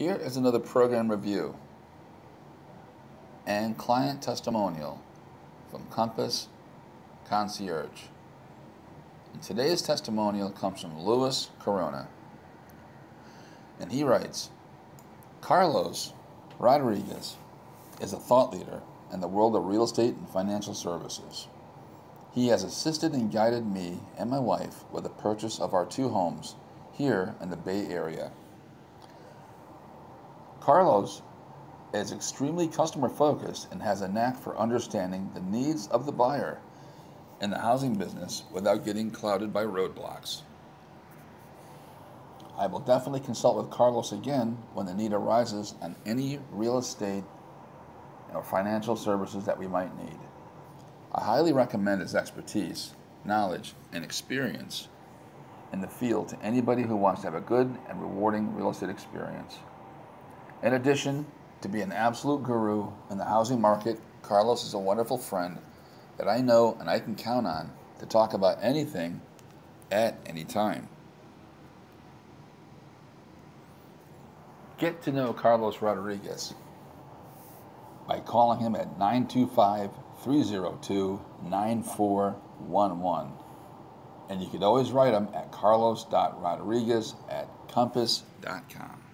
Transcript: Here is another program review and client testimonial from Compass Concierge. And today's testimonial comes from Luis Corona. And he writes, Carlos Rodriguez is a thought leader in the world of real estate and financial services. He has assisted and guided me and my wife with the purchase of our two homes here in the Bay Area. Carlos is extremely customer focused and has a knack for understanding the needs of the buyer in the housing business without getting clouded by roadblocks. I will definitely consult with Carlos again when the need arises on any real estate or financial services that we might need. I highly recommend his expertise, knowledge, and experience in the field to anybody who wants to have a good and rewarding real estate experience. In addition to being an absolute guru in the housing market, Carlos is a wonderful friend that I know and I can count on to talk about anything at any time. Get to know Carlos Rodriguez by calling him at 925-302-9411. And you could always write him at carlos.rodriguez@compass.com.